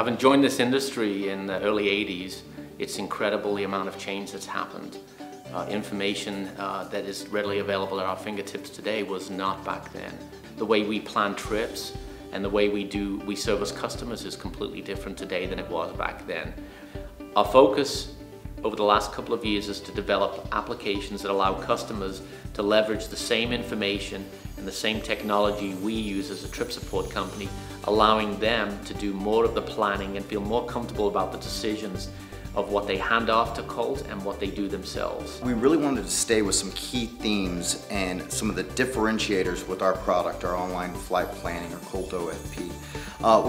Having joined this industry in the early 80s, it's incredible the amount of change that's happened. Information that is readily available at our fingertips today was not back then. The way we plan trips and the way we service customers is completely different today than it was back then. Our focus over the last couple of years is to develop applications that allow customers to leverage the same information and the same technology we use as a trip support company, allowing them to do more of the planning and feel more comfortable about the decisions of what they hand off to Colt and what they do themselves. We really wanted to stay with some key themes and some of the differentiators with our product, our online flight planning, or Colt OFP.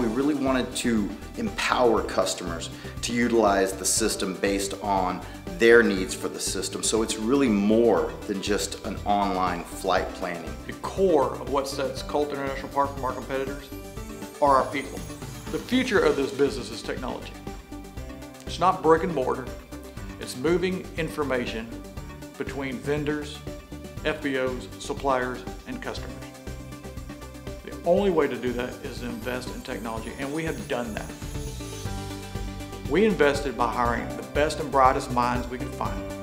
We really wanted to empower customers to utilize the system based on their needs for the system. So it's really more than just an online flight planning. The core of what sets Colt International apart from our competitors are our people. The future of this business is technology. It's not brick and mortar. It's moving information between vendors, FBOs, suppliers, and customers. The only way to do that is to invest in technology, and we have done that. We invested by hiring the best and brightest minds we could find.